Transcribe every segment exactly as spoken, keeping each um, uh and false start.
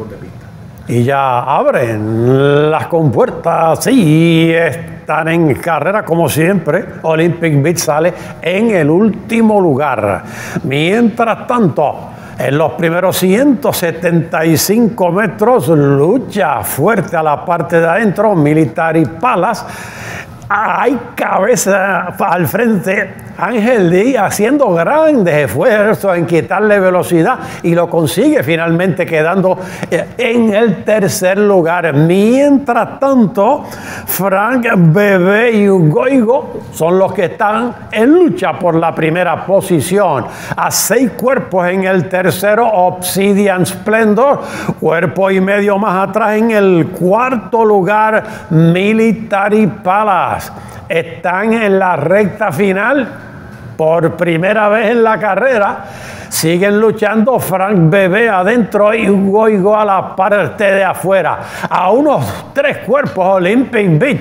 correpista. Y ya abren las compuertas, sí, están en carrera como siempre. Olympic Beat sale en el último lugar. Mientras tanto, en los primeros ciento setenta y cinco metros, lucha fuerte a la parte de adentro, Military Palace. Hay cabeza al frente, Ángel Díaz haciendo grandes esfuerzos en quitarle velocidad y lo consigue finalmente quedando en el tercer lugar. Mientras tanto, Frank Bebe y Hugoigo son los que están en lucha por la primera posición. A seis cuerpos en el tercero, Obsidian Splendor, cuerpo y medio más atrás en el cuarto lugar, Military Palace. Están en la recta final por primera vez en la carrera. Siguen luchando Frank Bebe adentro y Hugoigo a la parte de afuera. A unos tres cuerpos, Olympic Beat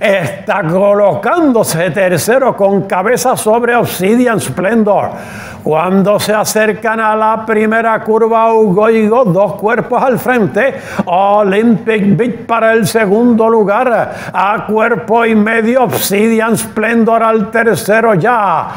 está colocándose tercero con cabeza sobre Obsidian Splendor. Cuando se acercan a la primera curva, Hugoigo dos cuerpos al frente, Olympic Beat para el segundo lugar, a cuerpo y medio Obsidian Splendor al tercero ya.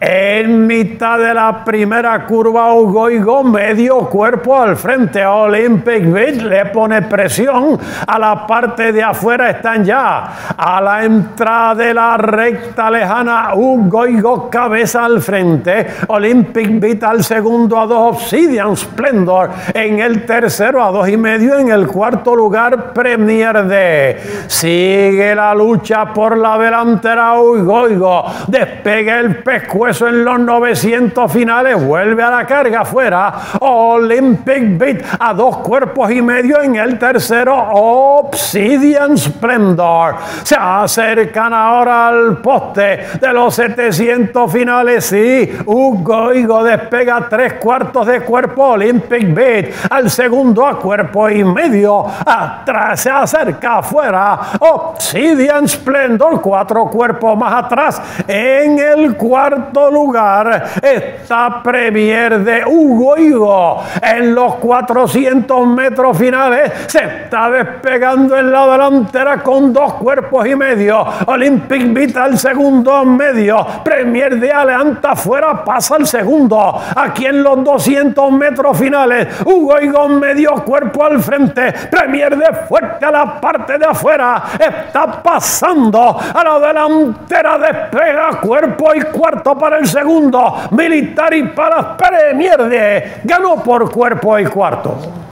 En mitad de la primera curva, Hugoigo medio cuerpo al frente, Olympic Beat le pone presión a la parte de afuera, están ya a la entrada de la recta lejana, Hugoigo cabeza al frente, Olympic Vita al segundo a dos, Obsidian Splendor en el tercero a dos y medio, en el cuarto lugar Premier D. Sigue la lucha por la delantera, Hugoigo despega el pescuezo en los novecientos finales, vuelve a la carga afuera, Olympic Beat a dos cuerpos y medio, en el tercero Obsidian Splendor. Se acercan ahora al poste de los setecientos finales y Hugoigo despega tres cuartos de cuerpo, Olympic Beat al segundo a cuerpo y medio, atrás se acerca afuera Obsidian Splendor, cuatro cuerpos más atrás, en el cuarto lugar está Premier de Hugoigo. En los cuatrocientos metros finales se está despegando en la delantera con dos cuerpos y medio, Olympic Beat al segundo medio, Premier de adelanta afuera, pasa al segundo. Aquí en los doscientos metros finales, Hugoigo medio cuerpo al frente, Premier de fuerte a la parte de afuera, está pasando a la delantera, despega cuerpo y cuarto para el segundo, Military para Premier de ganó por cuerpo y cuarto.